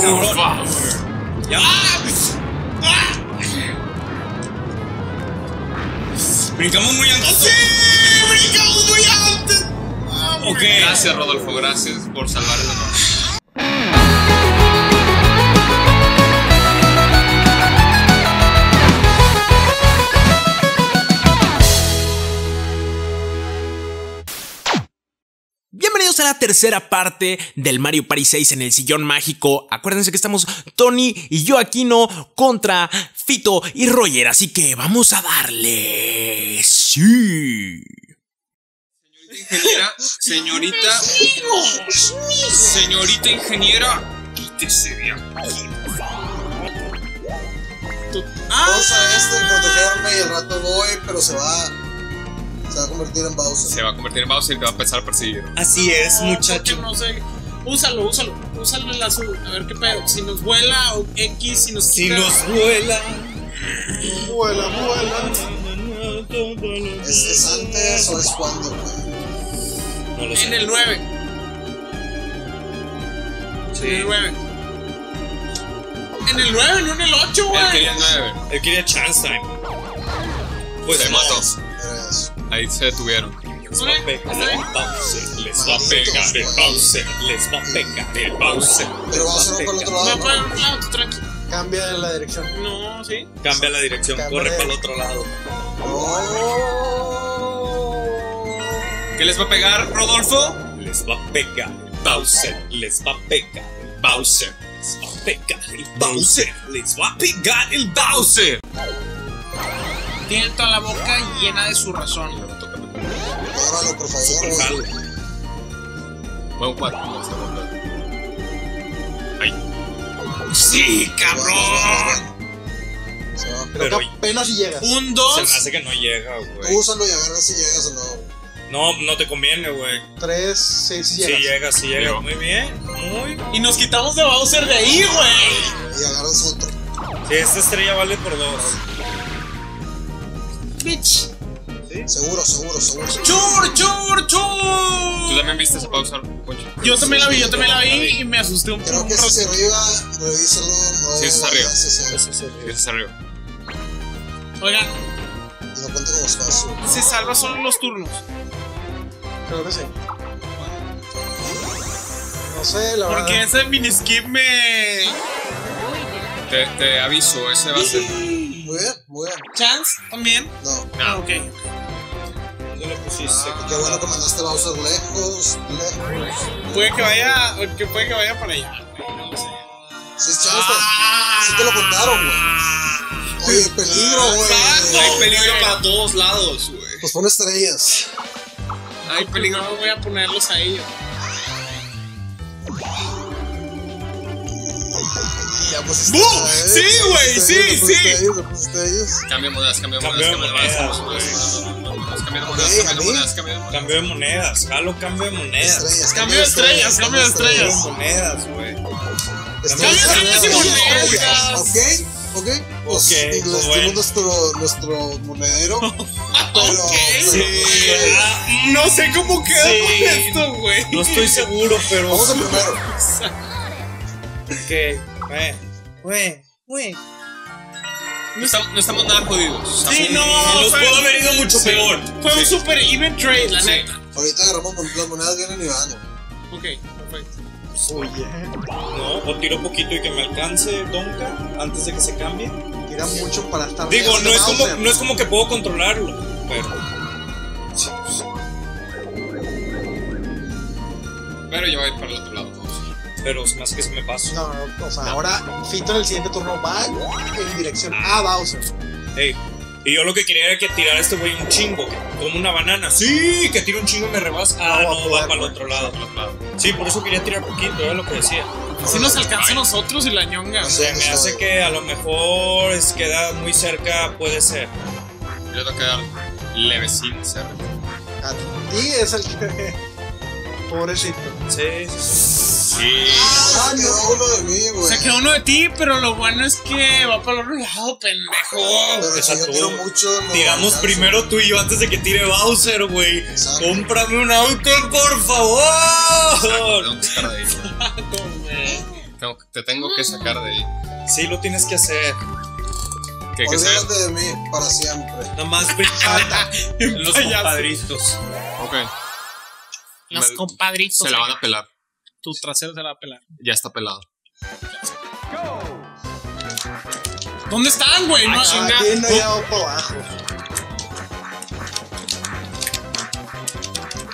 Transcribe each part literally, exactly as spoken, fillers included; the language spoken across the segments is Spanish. cabrón. Brincamos muy antes. ¡Sí! ¡Brincamos muy antes! Okay. Gracias, Rodolfo, gracias por salvarnos. A la tercera parte del Mario Party seis en el sillón mágico. Acuérdense que estamos Tony y Joaquino contra Fito y Roger, así que vamos a darle. Sí. Señorita ingeniera, señorita, señorita ingeniera, quítese de aquí. Pausa esto y protegerme y el rato voy, pero se va. Se va a convertir en Bowser. Se va a convertir en Bowser y te va a empezar a perseguir. Así es, muchacho. No sé. Úsalo, úsalo. Úsalo el azul. A ver qué pedo. Si nos vuela o X, si nos Si quita. nos vuela. Vuela, vuela. ¿Es, es antes o es cuando? No lo sé. En el nueve. Sí. En el nueve. En el nueve, no en el ocho, güey. Él quería el nueve. Él quería chance time. Pues se mató. Ahí se detuvieron. Les va a pegar el Bowser, les va a pegar el Bowser, les va a pegar el Bowser. Pero vamos a hacerlo para el otro lado. No, para el otro lado, tranqui. Cambia la dirección. No, sí. Cambia la dirección, corre para el otro lado. ¿Qué les va a pegar, Rodolfo? Les va a pegar el Bowser, les va a pegar el Bowser, les va a pegar el Bowser, les va a pegar el Bowser. Tiene toda la boca llena de su razón. Óralo, por favor. Buen cuadro. ¡Ay! ¡Sí, cabrón! Se va, pero, pero apenas si llegas. Un dos. Se me hace que no llega, güey. Úsalo y a ver si llegas o no. No, no te conviene, güey. Tres, seis, si llegas. Si llegas, si llegas. Muy bien. Muy. Y nos quitamos de Bowser de ahí, güey. Y agarras otro. Sí, esta estrella vale por dos. Bitch. ¿Sí? Seguro, seguro, seguro. ¡Chur, chur, chur! ¿Tú también viste esa pausa? Yo también la vi, yo también la vi y me asusté un poco. Creo que si se arriba, revísalo. No, sí, es arriba. Sí, es arriba. Oigan. No cuento como espacio. Se salva solo los turnos. Creo que sí. No sé, la verdad. Porque ese mini skip me. Te, te aviso, ese va a ser. Muy bien, muy bien. ¿Chance también? No. Ah, ok. ¿Dónde lo pusiste? Ah, qué bueno que mandaste Bowser lejos, lejos. Puede que vaya, que puede que vaya para allá. No lo sé. Si es chance, ah, si te lo contaron, güey. Oye, peligro, güey. Hay peligro wey. Para todos lados, güey. Pues pon estrellas. Hay peligro, voy a ponerlos a ellos. Ya, pues, ¡bum! Sí, güey, sí, sí. Cambio de monedas, cambio de monedas. Cambio de monedas, cambio de monedas, cambio de monedas. Jalo, cambio de monedas. Cambio de estrellas, cambio de estrellas. Monedas, güey. Cambio de estrellas y monedas. Ok, ok. Ok, les dimos nuestro, nuestro monedero. Ok. No sé cómo queda con esto, güey. No estoy seguro, pero. Vamos a primero. Ok. Wey, wey, wey. No estamos, no estamos nada jodidos. Sí, no, nos pudo haber ido mucho peor. Fue un super even trade, la neta. Ahorita agarramos las monedas bien y van. Ok, perfecto. Oye. No, o tiro poquito y que me alcance Donkey antes de que se cambie. Tira mucho para estar. Digo, no es como, no es como que puedo controlarlo, pero. Pero yo voy a ir para el otro lado. Pero más que se me pasa. No, no, o sea, no. Ahora Fito en el siguiente turno va en dirección a Bowser. Ey, y yo lo que quería era que tirara a este güey un chingo, que, como una banana. Sí, que tira un chingo y me rebasa. Ah, no, no poder, va para el otro lado. Sí, por eso quería tirar poquito, era lo que decía. Así nos alcanza a nosotros y la ñonga. O sea, me hace que a lo mejor es queda muy cerca, puede ser. Yo tengo que dar levecín cerca. A ti es el que. Pobrecito. Sí, sí. sí. Ah, se quedó uno de mí, güey. Se quedó uno de ti, pero lo bueno es que va para el otro lado, pendejo. Pero si yo tiro mucho, no. Tiramos primero tú y yo antes de que tire Bowser, güey. Cómprame un auto, por favor. Exacto, tengo, te tengo que sacar de ahí. Sí, lo tienes que hacer. Que, que olvídate sea... de mí para siempre. Nomás en los compadritos. Ok. Los compadritos. Se la van a pelar. Tu trasero se la va a pelar. Ya está pelado. ¿Dónde están, güey? No, aquí no he dado para abajo.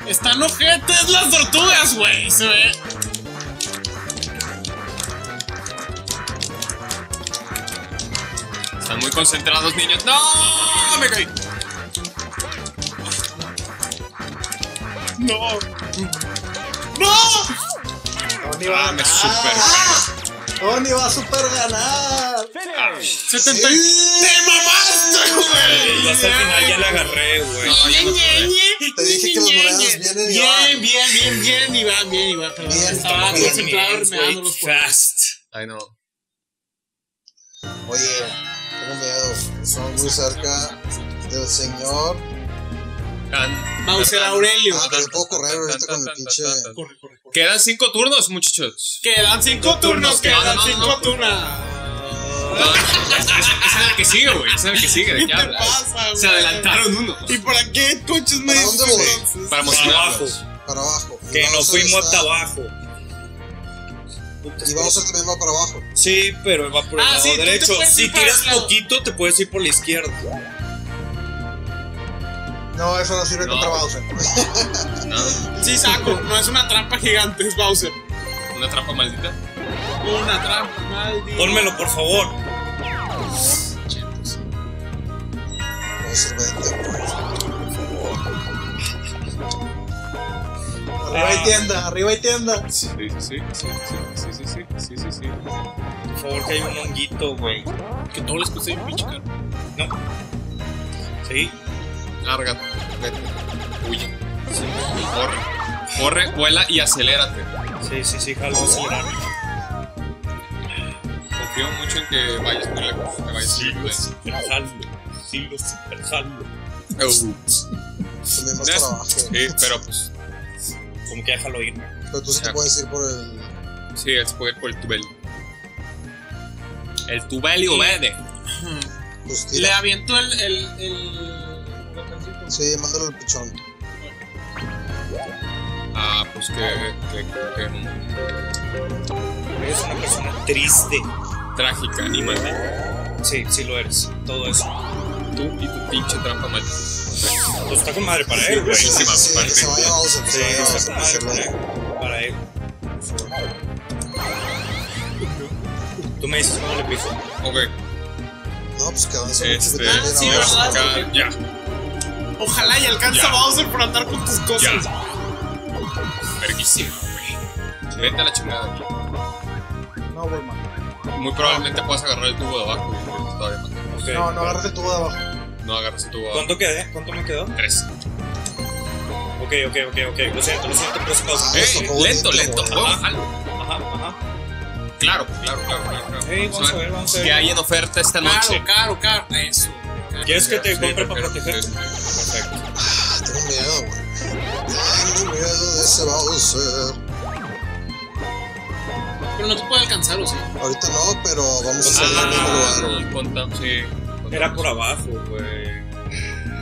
Están ojetes las tortugas, güey. Se ve. Están muy concentrados, niños. ¡No! ¡Me caí! ¡No! ¡No! Tony va a ganar. Tony va a super ganar. setenta. ¡Te mamaste, güey! Ya hasta el final ya la agarré, güey. Te dije que las monedas vienen y van. Bien, bien, bien, bien, y van, bien, y van. Estaba concentrado, me dando los fast. I know. Oye. Estamos muy cerca del señor Bowser Aurelio. Ah, pero puedo correr ahorita con el pinche. Corre, corre, corre. Quedan cinco turnos, muchachos. Quedan cinco turnos, quedan cinco turnos. Esa es la que sigue, güey. Esa es la que sigue. ¿De qué hablas? Se adelantaron uno. ¿Y para qué coches me dicen? ¿Para dónde voy? Para emocionarlos. Para abajo. Que nos fuimos hasta abajo. Y Bowser también va para abajo. Sí, pero va por el ah, lado sí, derecho. Si tiras poquito, te puedes ir por la izquierda. No, eso no sirve no. contra Bowser. No. Sí, saco. No es una trampa gigante, es Bowser. ¿Una trampa maldita? Una trampa maldita. Pónmelo, por favor. Bowser, vete, por favor. Arriba hay tienda, arriba hay tienda. Sí, sí, sí, sí, sí, sí, sí, sí, sí. Por favor, que hay un honguito, güey. Que todo les cuesta un pinche caro. No. Sí. Lárgate, vete, huye. Sí. Corre, corre, vuela y acelérate. Sí, sí, sí, jalo, acelerarme. Confío mucho en que vayas muy lejos, que vayas muy lejos. Sí, lo super jalo. Sí, lo super jalo. Sí, pero pues... Como que déjalo ir, ¿no? Pero tú sí te puedes ir por el... Sí, él se puede ir por el tubel. El tubel y obede. Pues le aviento el... el, el... Sí, mándalo al pichón. Ah, pues que... que, que... Eres una persona triste. Trágica, animal. Sí, sí lo eres. Todo eso. Tú y tu pinche trampa mal. Pues está con madre para él, güey. Sí, se vaya Bowser. Sí, está con madre para él. Tú me dices cómo le piso. Ok. No, pues que avance mucho. Sí, verdad. Ya. Ojalá y alcanza Bowser por andar con tus cosas. Verguísimo, güey. Vete a la chingada aquí. No, güey, man. Muy probablemente puedas agarrar el tubo de abajo. No, no agarras el tubo de abajo. No agarras el tubo. ¿Cuánto quedé? ¿Cuánto me quedó? Tres. Ok, ok, ok, ok. Lo siento, lo siento, pero se eh, lento, lento. Ajá, ajá, ajá. Claro, claro, claro, claro. Sí, vamos a ver, vamos a ver. ¿Qué hay en oferta esta noche? Claro, claro, claro. Eso. ¿Quieres que te compre para protegerte? Perfecto. Ah, tengo miedo, güey. Tengo miedo de ese Bowser. Pero no te puede alcanzar, ¿o sí? Ahorita no, pero vamos a salir al mismo lugar. Sí. Era por abajo, güey.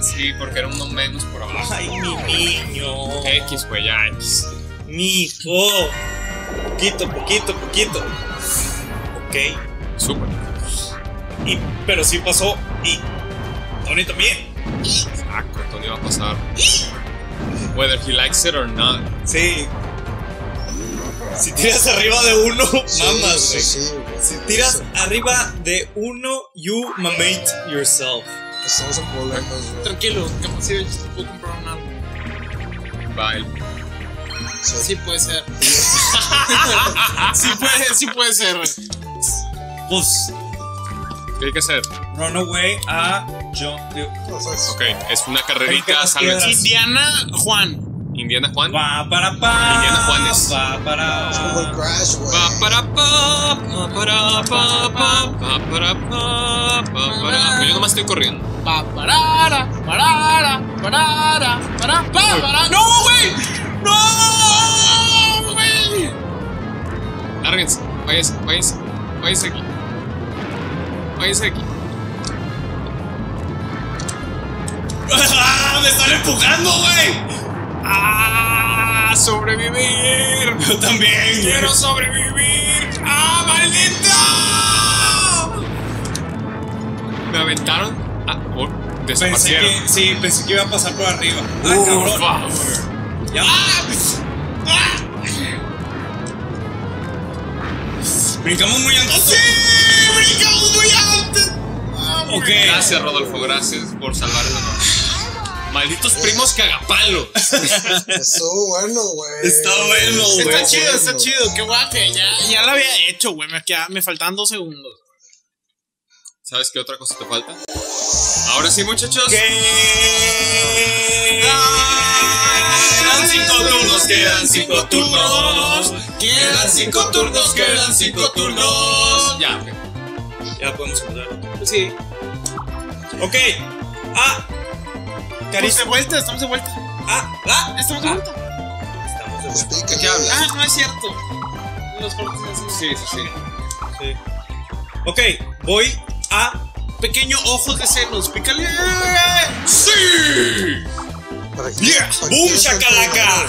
Sí, porque era uno menos por abajo. Ay, mi niño. X, güey, ya X. Mijo. Poquito, poquito, poquito. Ok. Súper. Y, pero sí pasó. Y Tony también. Exacto, Tony va a pasar. Whether he likes it or not. Sí. Si tiras arriba de uno, sí, mamas, güey. Sí, sí, si tiras sí. arriba de uno, you mamate yourself. Estamos en problemas, güey. Tranquilo, capaz si yo te puedo comprar un árbol. Bye. Sí. sí puede ser. sí, puede, sí puede ser. Pues. ¿Qué hay que hacer? Run away a John. Ok, es una carrerita. Salve. Indiana Juan. Indiana Juan. Pa, para, pa, Indiana Juanes. Pa, para, es como el Crash, güey. Pa, para, pa, pa, para, pa, pa, pa, para, pa, pa, para. Yo nomás estoy corriendo. Pa, para, para, para, para, pa, para. ¡No, güey! ¡No, güey! ¡Lárguense! Váyase, váyase, váyase aquí. Váyase aquí. ¡Ah! ¡Me están empujando, güey! ¡Ah! ¡Sobrevivir! Yo también. ¡Quiero sobrevivir! ¡Ah, maldito! Me aventaron. Ah, oh, desaparecieron. Pensé que, sí, pensé que iba a pasar por arriba. ¡Ah, uh, cabrón! Wow. ¡Ah! ¡Ah! Brincamos muy antes. ¡Sí! ¡Brincamos muy antes! Ah, okay. Gracias, Rodolfo, gracias por salvarnos. Malditos primos cagapalos. Estuvo bueno, güey. Está bueno, güey. Está wey. chido, está bueno. chido. Qué guaje. Ya, ya lo había hecho, güey. Me, me faltan dos segundos. ¿Sabes qué otra cosa te falta? Ahora sí, muchachos. ¿Qué? Quedan cinco turnos, quedan cinco turnos. Quedan cinco turnos, quedan cinco turnos. Ya, okay. Ya podemos empezar. Sí. Ok. Ah. Estamos de vuelta, estamos de vuelta. Ah, ah, estamos de vuelta. Estamos de vuelta. ¿Qué hablas? Ah, no es cierto. Los cortes así. Sí, sí, sí. Sí. Ok, voy a pequeño ojo de senos. Pícale. ¡Sí! ¡Yeah! ¡Boom, chacalaca!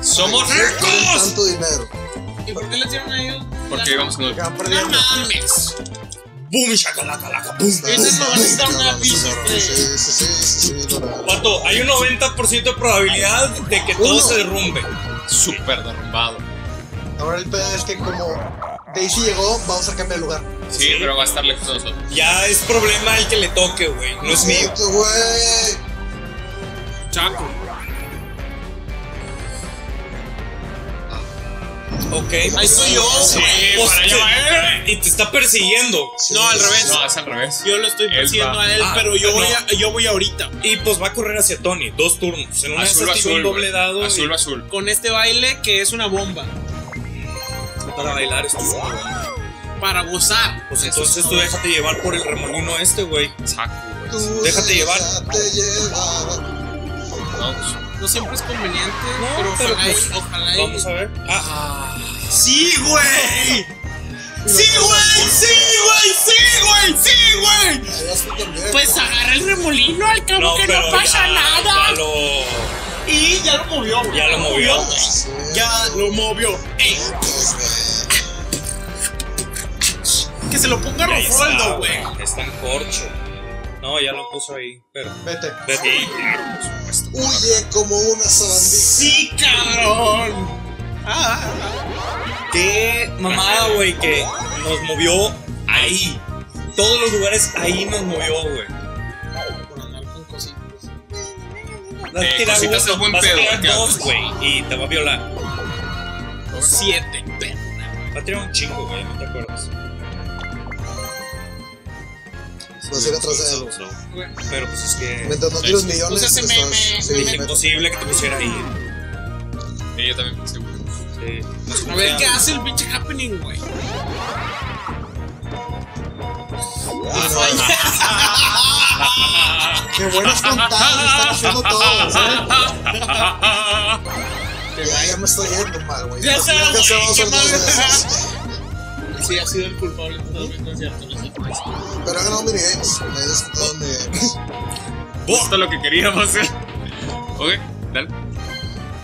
¡Somos ricos! Tanto dinero. ¿Y por qué le tiran a ellos? Porque íbamos con el. ¡No mames! ¡Boom, chacalaca! ¡Boom! Ese no va a necesitar un aviso. Pato, hay un noventa por ciento de probabilidad de que todo se derrumbe. Súper derrumbado. Ahora el pedo es que, como Daisy llegó, vamos a cambiar de lugar. Sí, sí, pero va a estar lejos de nosotros. Ya es problema el que le toque, güey. No es mío. Güey. Chaco. Ok. Ahí estoy yo, güey. Sí, y te está persiguiendo. Sí, no, al revés. No, es al revés. Yo lo estoy persiguiendo a él, ah, pero yo, no. voy a, yo voy ahorita. Y pues va a correr hacia Tony. Dos turnos. En una azul, azul, un doble dado. Azul, y azul. Con este baile que es una bomba. Para bailar esto, para gozar. Pues entonces tú déjate llevar por el remolino este, güey. Exacto, güey. Déjate llevar. No, no siempre es conveniente, no, pero, pero ojalá, pues, ojalá. Vamos a ver. Ah. ¡Sí, güey! ¡Sí, güey! ¡Sí, güey! ¡Sí, güey! ¡Sí, güey! Pues agarra el remolino, al cabo no, que no pasa ya, nada. Ya lo... Y ya lo movió, güey. Ya lo movió, güey. Ya lo movió. Ey. Que se lo ponga Rofoldo, güey. Está en corcho. No, ya lo puso ahí. Pero vete. Vete. Sí, claro, por supuesto. Huye como una sabandija. Sí, cabrón. Ah, ah, ah. Qué mamada, güey, que nos movió ahí. Todos los lugares ahí nos movió, güey. Eh, cositas de buen pedo. Vas a tirar dos, güey, y te va a violar. Siete, perna. Va a tirar un chingo, güey, no te acuerdas. Vas a ir atrás de él. Pero pues es que... Mientras no tires millones, estás... Es imposible que te pusiera ahí. Sí, yo también pensé, güey. Sí. A ver qué hace el pinche happening, güey. ¡Qué buenos pantallas! Están haciendo todos, ¿eh? Ya, ya me estoy yendo mal, güey. Ya sabes, güey. Sí, ha sido el culpable de todo mi concierto. Pero ha ganado minigames. Me he descontado minigames. Esto es lo que queríamos hacer. Ok, dale.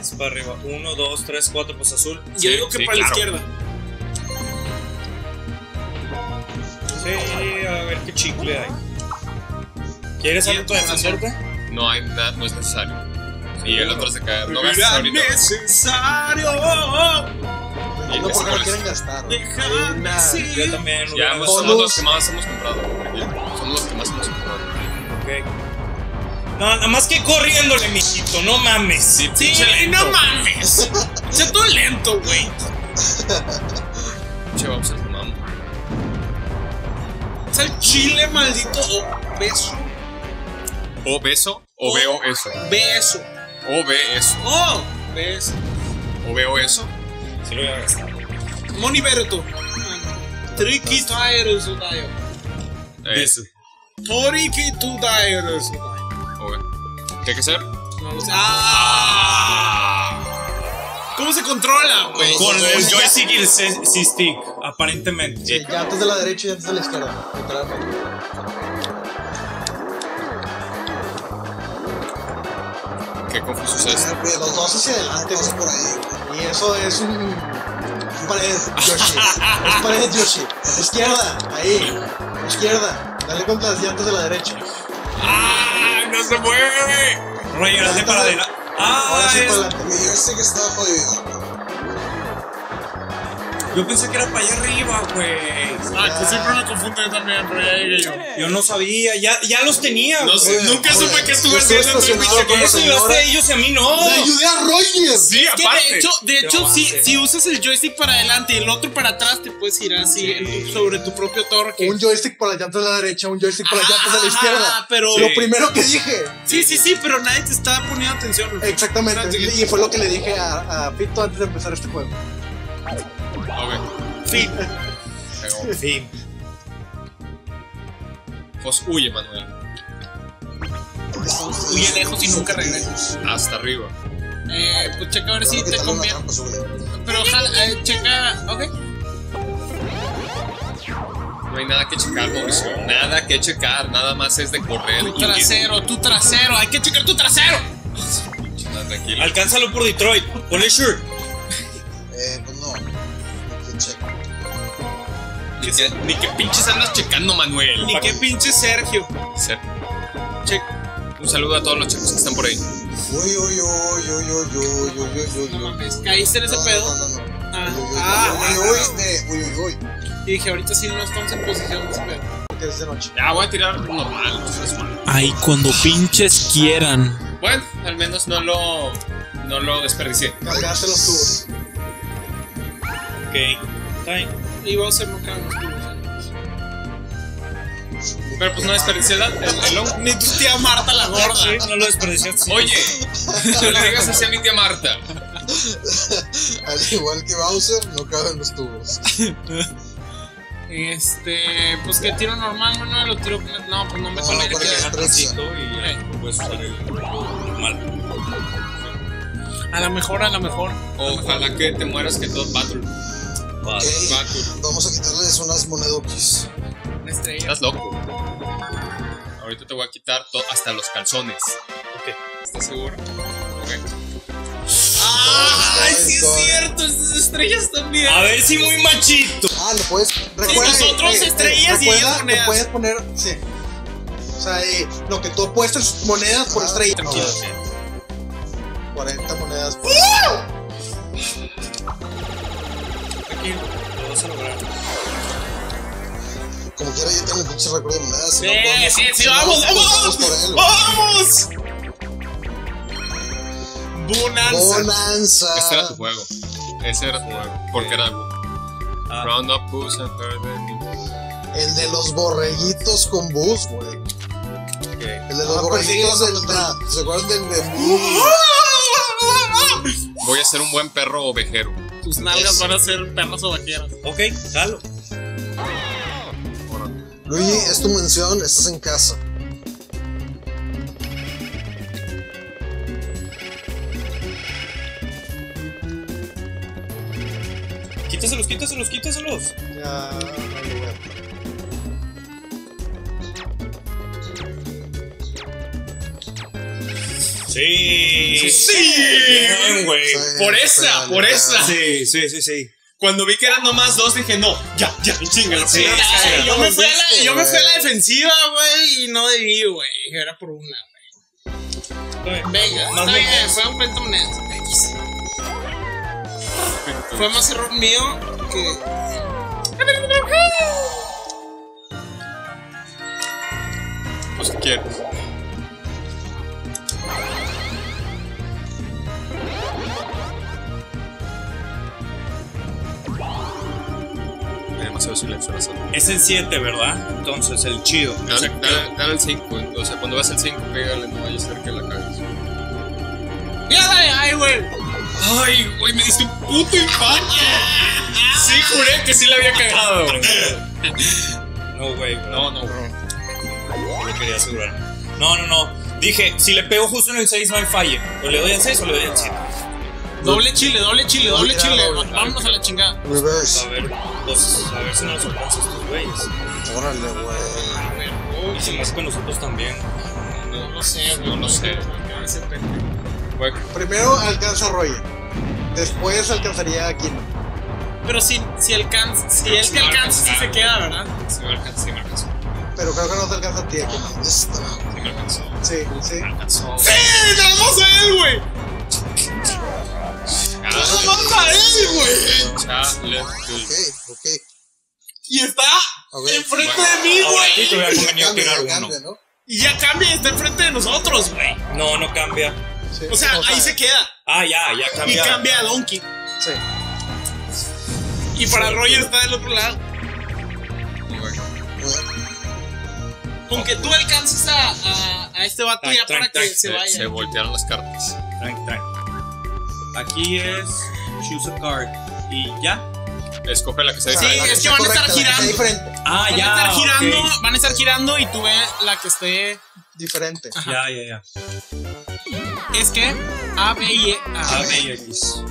Es para arriba. Uno, dos, tres, cuatro, pues azul. Yo digo que para la izquierda. Sí, a ver qué chicle hay. ¿Quieres algo de defensor? No hay nada, no es necesario. Y el otro se cae. No gastes ahorita. ¡No es necesario! No, porque lo quieren gastar. Yo también. Ya somos los que más hemos comprado. Somos los que más hemos comprado. Ok. No, nada más que corriéndole, mijito. No mames. Sí, no mames. Sea todo lento, güey. Che, vamos a ver. Es el chile maldito obeso. ¿Obeso? O veo eso. Ve eso. O ve eso. Oh, ve eso. O veo eso. Sí, lo voy a ver. Moniberto. Tricky tires o dayo. Eso. Tricky tu tires o dayo. Ok. ¿Qué hay que hacer? No lo sé. ¡Ah! ¿Cómo se controla, güey? Con el joystick y el C-stick, aparentemente. Sí, ya antes de la derecha y antes de la izquierda. Qué confuso es eso. Los dos hacia adelante, vas por ahí. Y eso es un... un pared Yoshi. Es pared Yoshi. Izquierda, ahí. Izquierda. Dale con las llantas de la derecha. ¡Ah! ¡No se mueve! Roy, hazle para adelante. Ah, sí, es... yo sé que estaba jodido. Yo pensé que era para allá arriba, güey. Ah, ah, que siempre me confundo yo también, Roy. Yo. yo no sabía, ya, ya los tenía. No sé, oye, nunca oye, supe que estuve haciendo entre mis chequeos y los de ellos y a mí no. ¡Le ayudé a Roger! Sí, es que aparte. De hecho, de hecho si, si usas el joystick para adelante y el otro para atrás, te puedes girar así sí. en, sobre tu propio torque. Un joystick para allá de la derecha, un joystick para allá de la izquierda. Ah, pero. Sí. Lo primero que dije. Sí, sí, sí, pero nadie te estaba poniendo atención. Exactamente, y fue lo que le dije a, a Fito antes de empezar este juego. Ok. Fin. Pero, fin. Pues huye, Manuel. Huye lejos y nunca regreses. Hasta arriba. Eh, pues checa a ver si te conviene. Pero ojalá, eh, checa. Ok. No hay nada que checar, Mauricio. Nada que checar, nada más es de correr. Tu trasero, tu trasero, hay que checar tu trasero. Tranquilo. Alcánzalo por Detroit. Ponle shirt. Eh, pues no. Ni que, ni que pinches andas checando, Manuel. Ni que pinches Sergio. Sergio. Check. Un saludo a todos los chicos que están por ahí. Uy, uy, uy, uy, uy, uy, uy, uy, no mames, ¿caíste en ese pedo? No, no, no. Ah, uy, uy, uy. Y dije, ahorita sí no estamos en posición de ese pedo. Porque es de noche. Ya voy a tirar normal. Ay, cuando pinches quieran. Bueno, al menos no lo, no lo desperdicié. Cargaste los tubos. Ok, está bien. Y vamos a enfocar los tubos. Pero pues no desperdicié el hongo. Ni tu tía Marta la gorda. Sí, no lo desperdiciaste. Oye, no le digas así a mi tía Marta. Al igual que Bowser, no caben los tubos. Este, pues que tiro normal, no lo tiro. No, pues no me sale que dejar tantito y pues normal. A lo mejor, a lo mejor. Ojalá que te mueras que todo battle. Vamos a quitarles unas monedoquis. Una estrella. Estás loco. Ahorita te voy a quitar hasta los calzones. Ok. ¿Estás seguro? Ok. ¡Ay, sí es cierto! Estas estrellas también. A ver si muy machito. Ah, lo puedes. Recuerda. Sí, nosotros eh, estrellas eh, y ellos monedas. Puedes poner. Sí. O sea, eh, lo que tú apuestas monedas por ah, estrellas. Tranquilo, sí. cuarenta monedas por. ¡Ah! Tranquilo, lo vas a lograr. Como quiera, yo tengo un pinche recuerdo de monedas. Si sí, no podemos, sí, sí, si vamos, no, vamos, vamos. ¡Vamos! Bonanza. Bonanza. Este era tu juego. Ese era tu juego. Porque era ah. Round up Bus and Garden. El de los borreguitos con bus, güey. Okay. El de los ah, borreguitos sí, del tra. ¿Se acuerdan del de bus? Voy a ser un buen perro ovejero. Tus nalgas van a ser perros ovejeros. Ok, jalo. Luigi, es tu mención, estás en casa. Quítaselos, quítaselos, quítaselos. Ya, Sí, sí, sí, bien, güey. Por esa, por esa. Sí, sí, sí, sí. Cuando vi que eran nomás dos, dije, no, ya, ya, chingalo. Sí, sí, yo me fui a la, yo me fui a la defensiva, güey, y no debí, güey. Era por una, güey. Venga, está bien, fue un pento honesto. Fue más error mío que. Pues que quieres. Hay demasiado silencio. Es el siete, ¿verdad? Entonces el chido. Dale, dale, dale el cinco. O sea, cuando vas al cinco, pégale, no vayas a hacer que la cagues. ¡Ya, dale! ¡Ay, güey! Ay, güey, me diste un puto impacto. Sí, juré que sí la había cagado. No, güey, no, no, bro. No lo quería asegurar. No, no, no. Dije, si le pego justo en el seis no hay falle. O le doy al seis o le doy al siete. Doble chile, doble chile, doble chile. Vámonos a la chingada. Reverse. A ver, pues, a ver si nos alcanzan estos güeyes. Órale, güey. Y si más con nosotros también. No, no sé, güey, no sé. Primero alcanza a Roy. Después alcanzaría a Kino. Pero si, si alcanza, si él te alcanza, sí se queda, ¿verdad? Sí me alcanza, sí me alcanza. Pero creo que no te alcanza a ti, Kino. Sí me alcanzó. Sí, sí. Me alcanzó. ¡Sí! ¡Te alcanzó él, güey! ¡No mata a él, güey! Chale, ok, ok. Y está okay. enfrente bueno, de mí, güey. Aquí te hubiera convenido tirar uno, ¿no? Y ya cambia, está enfrente de nosotros, güey. No, no cambia. Sí, o sea, no ahí sabe. se queda. Ah, ya, ya cambia. Y cambia a Donkey. Sí. Y para sí, Roger está del otro lado. Con que tú alcances a, a, a este vato, trank, ya trank, para trank, que se, se vaya. Se voltearon las cartas. Trank, trank. Aquí es choose a card y ya. Escoge la que sea diferente. Sí, es que van a estar girando. Ah, ya. Van a estar girando, van a estar girando y tú ve la que esté diferente. Ya, ya, ya. Es que A, B y A, B y X.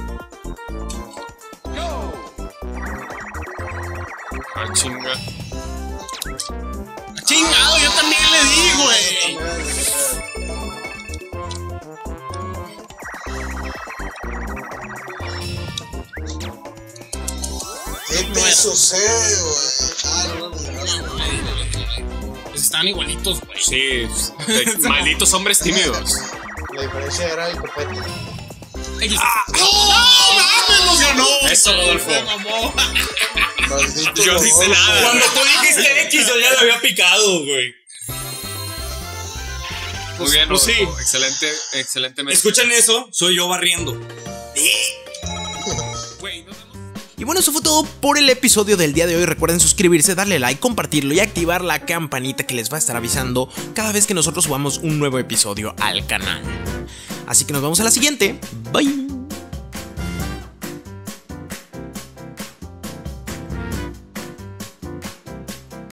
Ah, chinga. Chingado, yo también le di, güey. ¿Qué te bueno. sucede, güey? Pues estaban igualitos, güey. Sí, malditos hombres tímidos. La diferencia era el copete. ¡Ah! ¡No! ¡No! ¡Me emocionó! Eso, Rodolfo. Yo no hice nada. Cuando tú dijiste X, yo ya lo había picado, güey. Muy bien, Rodolfo. Sí. Excelente, excelente. Escuchan eso, soy yo barriendo. Güey, no. Y bueno, eso fue todo por el episodio del día de hoy. Recuerden suscribirse, darle like, compartirlo y activar la campanita que les va a estar avisando cada vez que nosotros subamos un nuevo episodio al canal. Así que nos vemos a la siguiente. Bye.